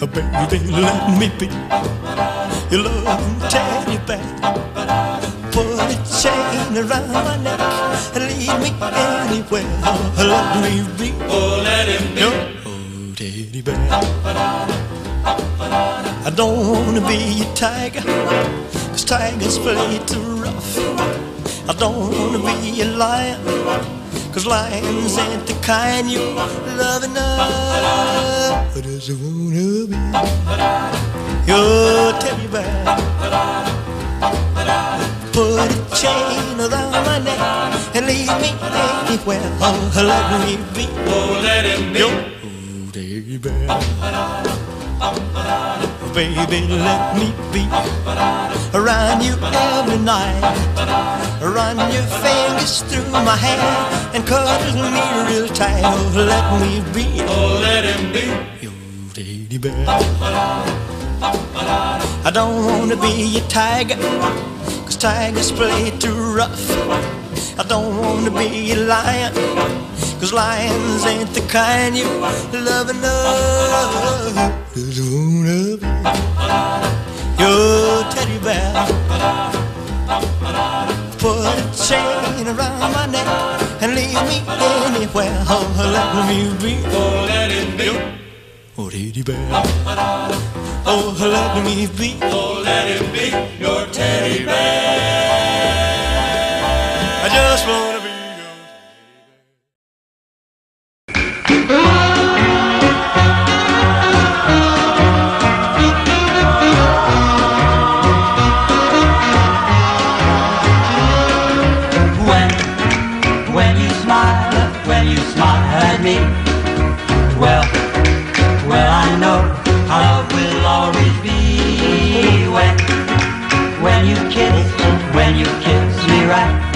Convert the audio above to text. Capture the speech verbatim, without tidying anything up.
Baby, let me be your loving teddy bear. Put a chain around my neck and lead me anywhere. Let me be, oh, let him be, oh, teddy bear. I don't wanna be a tiger, 'cause tigers play too rough. I don't wanna be a lion, 'cause lions ain't the kind you love enough. But does it wanna be your teddy bear? Put a chain around my neck and leave me anywhere. Oh, let me be, oh, let him be, your teddy bear. Baby, let me be around you every night. Run your fingers through my hair and cuddle me real tight. Oh, let me be, oh, let him be, your teddy bear. I don't wanna be a tiger, 'cause tigers play too rough. I don't wanna be a lion, 'cause lions ain't the kind you love enough. Just wanna be your teddy bear. Put a chain around my neck and leave me anywhere. Oh, let me be, oh, let it be, oh, teddy bear. Oh, let me be, oh, let it be, your teddy bear. I just wanna me. Well, well, I know our love will always be. When, when you kiss, when you kiss me right,